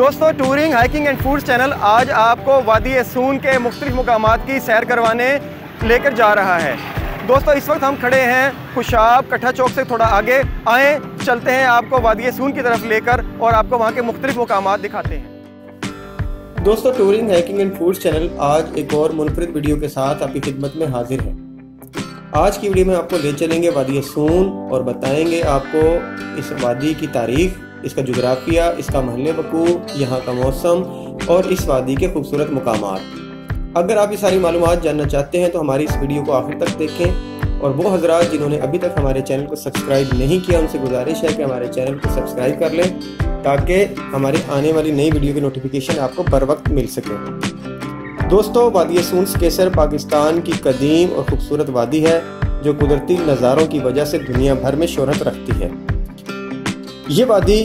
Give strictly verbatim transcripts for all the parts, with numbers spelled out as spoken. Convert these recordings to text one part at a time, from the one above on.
दोस्तों touring hiking and foods channel आज आपको वादी सून के मुख्तलिफ मकामात की सैर करवाने लेकर जा रहा है। दोस्तों इस वक्त हम खड़े हैं खुशाब कट्ठा चौक से थोड़ा आगे। आए चलते हैं आपको वादी सून की तरफ लेकर और आपको वहाँ के मुख्तलिफ मकामात दिखाते हैं। दोस्तों touring hiking and foods channel आज एक और मुनफरिद वीडियो के साथ आपकी खिदमत में हाजिर है। आज की वीडियो में आपको ले चलेंगे वादी सून और बताएंगे आपको इस वादी की तारीख, इसका जुग्राफिया, इसका महल वकू, यहाँ का मौसम और इस वादी के खूबसूरत मकामात। अगर आप ये सारी मालूमात जानना चाहते हैं तो हमारी इस वीडियो को आखिर तक देखें। और वो हजरात जिन्होंने अभी तक हमारे चैनल को सब्सक्राइब नहीं किया, उनसे गुजारिश है कि हमारे चैनल को सब्सक्राइब कर लें ताकि हमारी आने वाली नई वीडियो की नोटिफिकेशन आपको बर वक्त मिल सके। दोस्तों वादी सून सकेसर पाकिस्तान की कदीम और ख़ूबसूरत वादी है जो कुदरती नज़ारों की वजह से दुनिया भर में शोहरत रखती है। ये वादी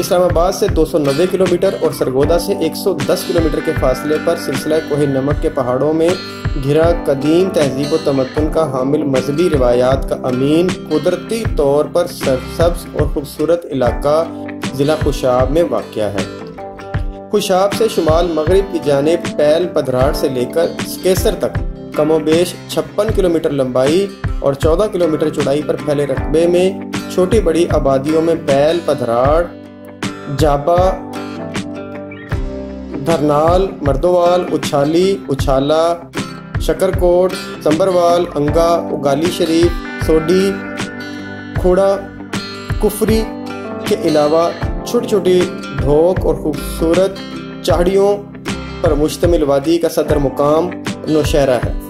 इस्लामाबाद से दो सौ नब्बे किलोमीटर और सरगोदा से एक सौ दस किलोमीटर के फासले पर सिलसिला कोहे नमक के पहाड़ों में घिरा कदीम तहजीब व तमद्दुन का हामिल मजहबी रिवायात का अमीन कुदरती तौर पर सरसब्ज और खूबसूरत इलाका ज़िला खुशाब में वाक़या है। खुशाब से शुमाल मगरिब की जानिब पैल पधराड़ से लेकर सकेसर तक कमोबेश छप्पन किलोमीटर लंबाई और चौदह किलोमीटर चौड़ाई पर फैले रकबे में छोटी बड़ी आबादियों में पैल पधराड़, जाबा धरनाल, मर्दोवाल, उछाली, उछाला, शकरकोट, संबरवाल, अंगा, उगाली शरीफ, सोडी, खुड़ा, कुफरी के अलावा छोटी छोटी ढोक और खूबसूरत चढ़ाइयों पर मुश्तमिल वादी का सदर मुकाम नौशहरा है।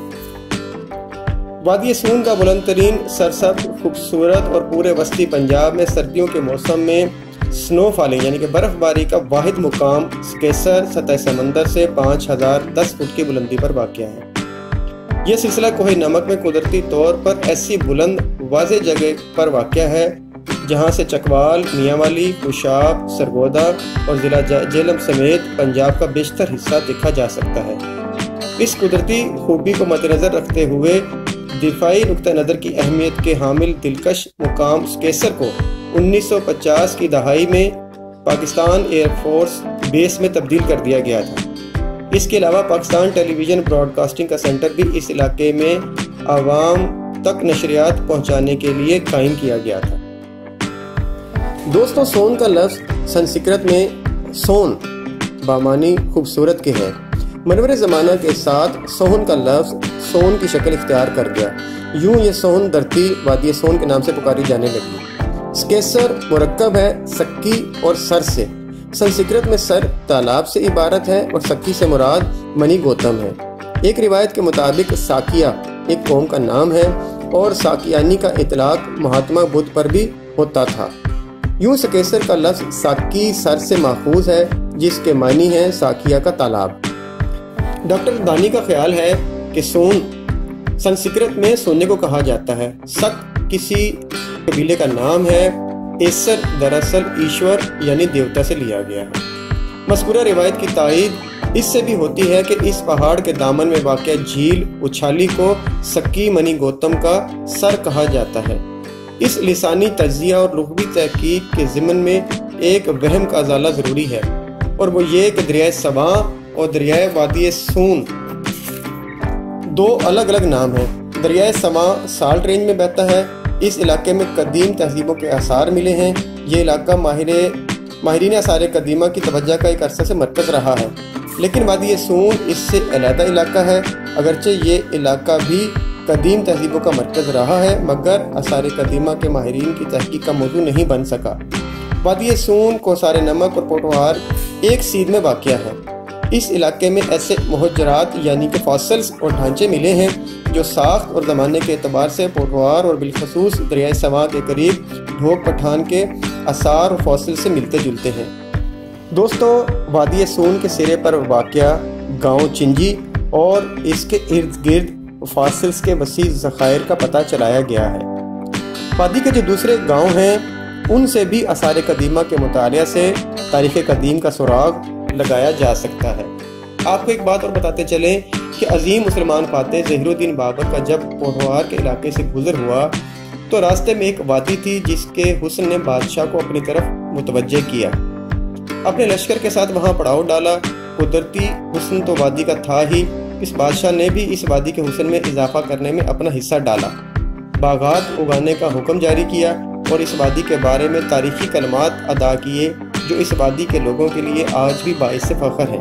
वादी सून का बुलंद तरीन सरसब्ज खूबसूरत और पूरे वस्ती पंजाब में सर्दियों के मौसम में स्नोफॉलिंग यानी कि बर्फ़बारी का वाहिद मुकाम सकेसर सतह समंदर से पाँच हज़ार दस फुट की बुलंदी पर वाक़या है। यह सिलसिला कोहे नमक में कुदरती तौर पर ऐसी बुलंद वाज़े जगह पर वाक़या है जहाँ से चकवाल, मियांवाली, खुशाब, सरगोदा और ज़िला झेलम समेत पंजाब का बेशतर हिस्सा देखा जा सकता है। इस कुदरती खूबी को मद्देनज़र रखते हुए दिफाई नुक्ता नज़र की अहमियत के हामिल दिलकश मुकाम सकेसर को उन्नीस सौ पचास की दहाई में पाकिस्तान एयरफोर्स बेस में तब्दील कर दिया गया था। इसके अलावा पाकिस्तान टेलीविज़न ब्रॉडकास्टिंग का सेंटर भी इस इलाके में आवाम तक नशरियात पहुँचाने के लिए कायम किया गया था। दोस्तों सोन का लफ्ज़ संस्कृत में सोन बामानी खूबसूरत के है। मनवर ज़माना के साथ सोहन का लफ्ज़ सोन की शक्ल इख्तियार कर गया। यूँ ये सोन धरती वादी सोन के नाम से पुकारी जाने लगी। सकेसर मुरक्कब है सक्की और सर से। संस्कृत में सर तालाब से इबारत है और सक्की से मुराद मनी गौतम है। एक रिवायत के मुताबिक साकिया एक कौम का नाम है और साकियानी का इतलाक महात्मा बुद्ध पर भी होता था। यूँ सकेसर का लफ्ज़ साकी सर से माखूज है जिसके मानी है साकिया का तालाब। डॉक्टर दानी का ख्याल है कि सोन संस्कृत में सोने को कहा जाता है। सक किसी कबीले का नाम है। एसर दरअसल ईश्वर यानी देवता से लिया गया है। मस्कुरा रिवायत की तायीद इससे भी होती है कि इस पहाड़ के दामन में वाक़या झील उछाली को सक्की मनी गौतम का सर कहा जाता है। इस लिसानी तजिया और लुग़वी तहकीक के ज़िमन में एक वहम का अजाला ज़रूरी है और वो ये कि दरियाए सबां और दरियाए वादी सून दो अलग अलग नाम हैं। दरियाए सबां साल्ट रेंज में बहता है। इस इलाके में कदीम तहजीबों के आसार मिले हैं। ये इलाका माहिर माहरीन आसार कदीमा की तवज्जो का एक अरसा से मरकज़ रहा है, लेकिन वादी सून इससे अलहदा इलाका है। अगरचे ये इलाका भी कदीम तहजीबों का मरकज़ रहा है मगर आसार कदीमा के माहरीन की तहकीक का मौजू नहीं बन सका। वादी सून कोसार नमक और पोटवार एक सीध में वाक़या है। इस इलाके में ऐसे मुहजरात यानी कि फॉसिल्स और ढांचे मिले हैं जो साख्त और ज़माने के अतबार से पोटवार और बिलखसूस दरियाए सवा के करीब ढोक पठान के आसार और फॉसिल से मिलते जुलते हैं। दोस्तों वादी सून के सिरे पर वाक़या गाँव चिंजी और इसके इर्द गिर्द फासिल्स के वसी ज़खायर का पता चलाया गया है। वादी के जो दूसरे गांव हैं उनसे भी आसार कदीमा के मुतालिया से तारीख़ कदीम का सुराग लगाया जा सकता है। आपको एक बात और बताते चलें कि अजीम मुसलमान फातह ज़ाहिर उद्दीन बाबर का जब पोटवार के इलाके से गुजर हुआ तो रास्ते में एक वादी थी जिसके हुस्न ने बादशाह को अपनी तरफ मुतवज्जे किया। अपने लश्कर के साथ वहां पड़ाव डाला। कुदरती हुस्न तो वादी का था ही, इस बादशाह ने भी इस वादी के हुस्न में इजाफा करने में अपना हिस्सा डाला। बागात उगाने का हुक्म जारी किया और इस वादी के बारे में तारीखी कलमात अदा किए जो इस वादी के लोगों के लिए आज भी बाइस फ़ख्र हैं।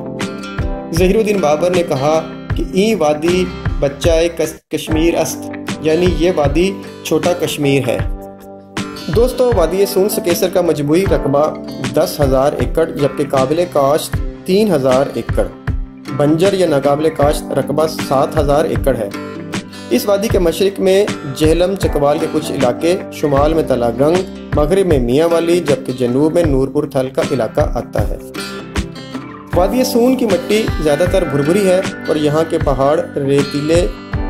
ज़हीर उद्दीन बाबर ने कहा कि ई वादी बच्चाए कश्मीर अस्त, यानी ये वादी छोटा कश्मीर है। दोस्तों, वादी सोन सकेसर का मजमूई रकबा दस हज़ार एकड़ जबकि काबिल काश्त तीन हज़ार एकड़, बंजर या नाकाबिल काश्त रकबा सात हज़ार एकड़ है। इस वादी के मशरक़ में जहलम चकवाल के कुछ इलाके, शुमाल में तलागंग, मगरब में मियांवाली जबकि जनूब में नूरपुर थल का इलाका आता है। वादी सोन की मिट्टी ज़्यादातर भुरभुरी है और यहाँ के पहाड़ रेतीले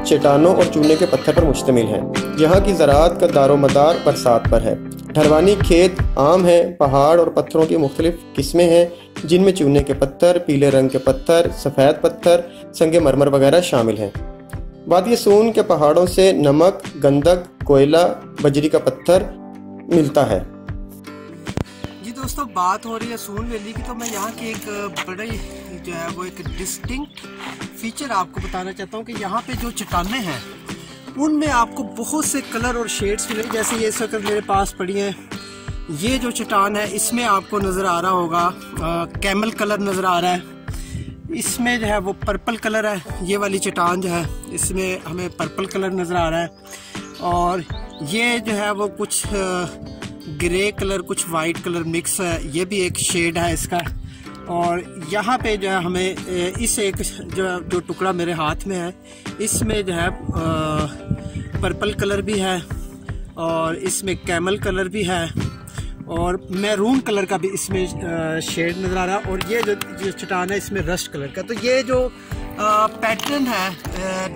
चट्टानों और चूने के पत्थर पर मुश्तमिल है। यहाँ की ज़राअत का दारोमदार बरसात पर है। ढरवानी खेत आम है, पहाड़ और पत्थरों की मुख्तलिफ किस्में हैं जिनमें चूने के पत्थर, पीले रंग के पत्थर, सफ़ेद पत्थर, संगे मरमर वगैरह शामिल हैं। वादी सोन के पहाड़ों से नमक, गंधक, कोयला, बजरी का पत्थर मिलता है। जी दोस्तों, बात हो रही है सोन वैली की, तो मैं यहाँ की एक बड़ी जो है वो एक डिस्टिंक्ट फीचर आपको बताना चाहता हूँ कि यहाँ पे जो चट्टानें हैं उनमें आपको बहुत से कलर और शेड्स मिले। जैसे ये इस वक्त मेरे पास पड़ी हैं, ये जो चट्टान है इसमें आपको नज़र आ रहा होगा आ, कैमल कलर नज़र आ रहा है, इसमें जो है वो पर्पल कलर है। ये वाली चट्टान जो है इसमें हमें पर्पल कलर नज़र आ रहा है, और ये जो है वो कुछ ग्रे कलर कुछ वाइट कलर मिक्स है, ये भी एक शेड है इसका। और यहाँ पे जो है हमें इस एक जो जो टुकड़ा मेरे हाथ में है इसमें जो है पर्पल कलर भी है और इसमें कैमल कलर भी है और मैरून कलर का भी इसमें शेड नज़र आ रहा है, और ये जो जो चट्टान है इसमें रस्ट कलर का। तो ये जो पैटर्न है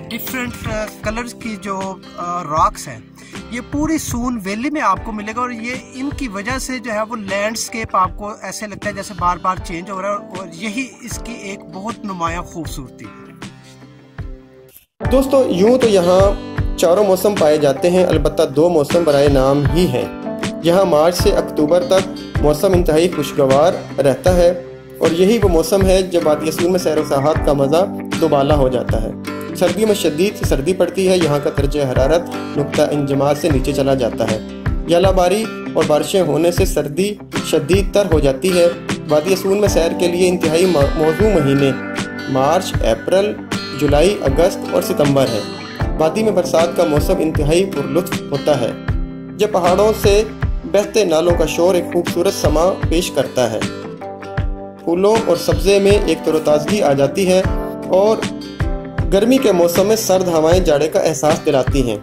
डिफरेंट कलर्स की जो रॉक्स हैं ये पूरी सोन वैली में आपको मिलेगा, और ये इनकी वजह से जो है वो लैंडस्केप आपको ऐसे लगता है जैसे बार बार चेंज हो रहा है, और यही इसकी एक बहुत नुमाया खूबसूरती है। दोस्तों, यूँ तो यहाँ चारों मौसम पाए जाते हैं, अलबत्ता दो मौसम बराए नाम ही हैं। यहाँ मार्च से अक्टूबर तक मौसम इंतहाई खुशगवार रहता है, और यही वो मौसम है जब वादी सोन में सैर व सयाहत का मज़ा दोबाला हो जाता है। सर्दी में शदीद से सर्दी पड़ती है, यहाँ का दर्जा हरारत नुक्ता इंजमा से नीचे चला जाता है। यालाबारी और बारिशें होने से सर्दी शदीद तर हो जाती है। वादी सोन में सैर के लिए इंतहाई मौजू महीने मार्च, अप्रैल, जुलाई, अगस्त और सितम्बर है। वादी में बरसात का मौसम इंतहाई पुरलुत्फ होता है, जब पहाड़ों से बहते नालों का शोर एक खूबसूरत समा पेश करता है। फूलों और सब्ज़े में एक तरोताजगी आ जाती है, और गर्मी के मौसम में सर्द हवाएं जाड़े का एहसास दिलाती हैं।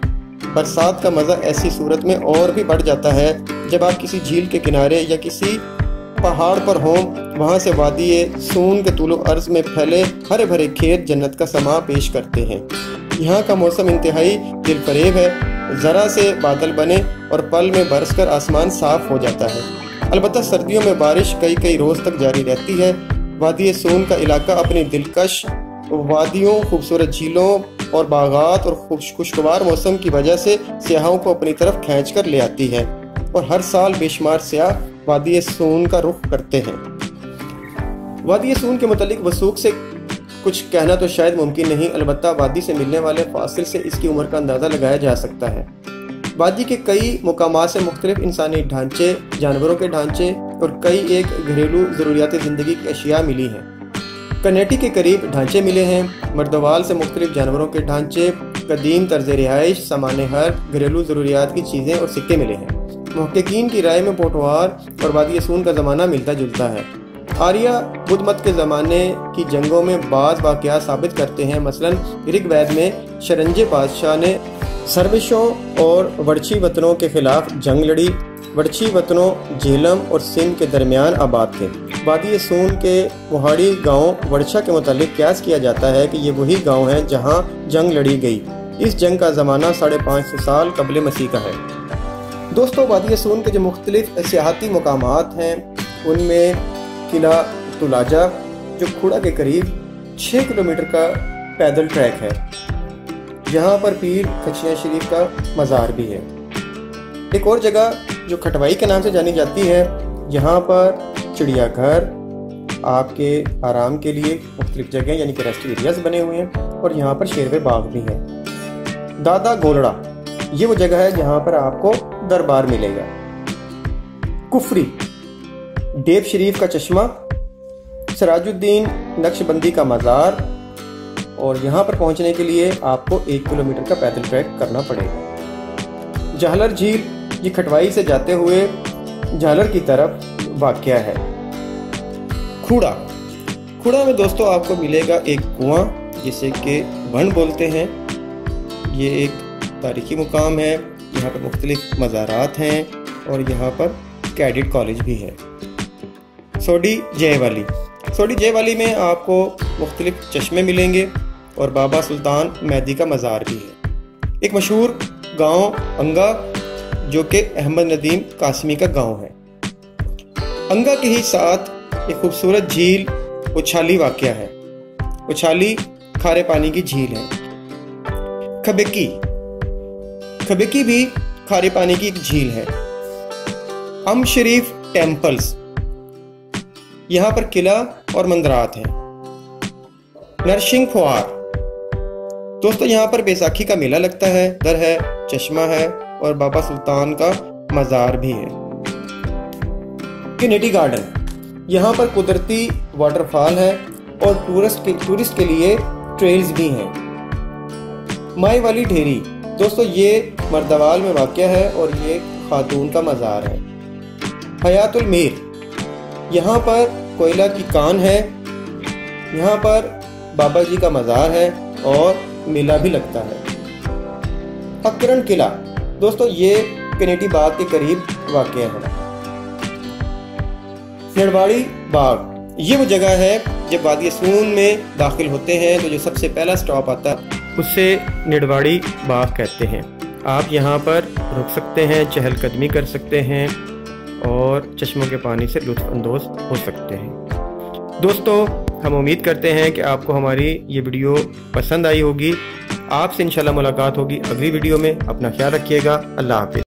बरसात का मज़ा ऐसी सूरत में और भी बढ़ जाता है जब आप किसी झील के किनारे या किसी पहाड़ पर हों, वहां से वादी सोन के तुलो अर्ज में फैले हरे भरे खेत जन्नत का समा पेश करते हैं। यहाँ का मौसम इंतहाई दिलफरेब है। ज़रा से बादल बने और पल में बरस कर आसमान साफ हो जाता है। अलबत्ता सर्दियों में बारिश कई कई रोज़ तक जारी रहती है। वादी सोन का इलाका अपनी दिलकश वादियों, खूबसूरत झीलों और बागात और खुशगवार मौसम की वजह से सयाहों को अपनी तरफ खींच कर ले आती है, और हर साल बेशुमार सयाह वादी सोन का रुख करते हैं। वादी सोन के मुतालिक वसूख से कुछ कहना तो शायद मुमकिन नहीं, अलबत्ता वादी से मिलने वाले फासिल से इसकी उम्र का अंदाज़ा लगाया जा सकता है। वादी के कई मुकामात से मुख्तलिफ इंसानी ढांचे, जानवरों के ढांचे और कई एक घरेलू ज़रूरियात ज़िंदगी की अशिया मिली हैं। कनेटी के करीब ढांचे मिले हैं, मर्दवाल से मुख्तलिफ जानवरों के ढांचे, कदीम तर्ज रिहाइश, सामान हर, घरेलू ज़रूरियात की चीज़ें और सिक्के मिले हैं। मुहक्किकीन की राय में पोटवार और वादी सोन का ज़माना मिलता जुलता है। आर्या बुद्ध मत के ज़माने की जंगों में बाज वाक़ियात साबित करते हैं। मसलन ऋग्वेद में शरंजे बादशाह ने सर्विशों और वर्ची वतनों के खिलाफ जंग लड़ी। वर्ची वतनों झेलम और सिंध के दरमियान आबाद थे। वादी सोन के मोहाड़ी गांव वर्षा के मुतालिक क्यास किया जाता है कि ये वही गांव हैं जहां जंग लड़ी गई। इस जंग का ज़माना साढ़े पाँच सौ साल कबल मसीह का है। दोस्तों, वादी सोन के जो मुख्तलिफ सियाहती मकामात हैं उनमें किला तुलाजा जो खुड़ा के करीब छः किलोमीटर का पैदल ट्रैक है। यहाँ पर पीर फखरिया शरीफ का मज़ार भी है। एक और जगह जो खटवाई के नाम से जानी जाती है, यहाँ पर चिड़ियाघर, आपके आराम के लिए मुख्तलिफ जगह यानी कि रेस्ट एरियाज बने हुए हैं और यहाँ पर शेरवे बाग भी है। दादा गोलड़ा ये वो जगह है जहाँ पर आपको दरबार मिलेगा। कुफरी देव शरीफ का चश्मा, सराजुद्दीन नक्शबंदी का मज़ार, और यहाँ पर पहुँचने के लिए आपको एक किलोमीटर का पैदल ट्रैक करना पड़ेगा। जाहलर झील ये खटवाई से जाते हुए जाहलर की तरफ वाक़या है। खुड़ा, खुड़ा में दोस्तों आपको मिलेगा एक कुआं जिसे के बन बोलते हैं। ये एक तारीखी मुकाम है, यहाँ पर मुख्तलिफ मज़ारात हैं और यहाँ पर कैडेट कॉलेज भी है। सोडी जयवाली, सोडी जयवाली में आपको मुख्तलिफ चश्मे मिलेंगे और बाबा सुल्तान मेहदी का मज़ार भी है। एक मशहूर गांव अंगा जो कि अहमद नदीम कासमी का गांव है। अंगा के ही साथ एक खूबसूरत झील उछाली वाक़या है। उछाली खारे पानी की झील है। खबेकी, खबेकी भी खारे पानी की एक झील है। अम शरीफ टेम्पल्स, यहाँ पर किला और मंदरात है। नरसिंह ख्वार दोस्तों यहाँ पर बैसाखी का मेला लगता है, दर है, चश्मा है और बाबा सुल्तान का मज़ार भी है। किनेटी गार्डन यहाँ पर कुदरती वाटरफॉल है और टूरिस्ट के टूरिस्ट के लिए ट्रेल्स भी हैं। मायवाली ढेरी दोस्तों ये मर्दवाल में वाक़या है और ये खातून का मज़ार है। हयातुल मीर यहाँ पर कोयला की कान है, यहाँ पर बाबा जी का मज़ार है और मेला भी लगता है। अकरण किला दोस्तों ये कनेटी बाग के करीब वाक़या है। निडवाड़ी बाग ये वो जगह है जब वादी सून में दाखिल होते हैं तो जो सबसे पहला स्टॉप आता है उससे निडवाड़ी बाग कहते हैं। आप यहाँ पर रुक सकते हैं, चहलकदमी कर सकते हैं और चश्मों के पानी से लुत्फ़अंदोज़ हो सकते हैं। दोस्तों हम उम्मीद करते हैं कि आपको हमारी ये वीडियो पसंद आई होगी। आपसे इंशाल्लाह मुलाकात होगी अगली वीडियो में। अपना ख्याल रखिएगा। अल्लाह हाफ़िज़।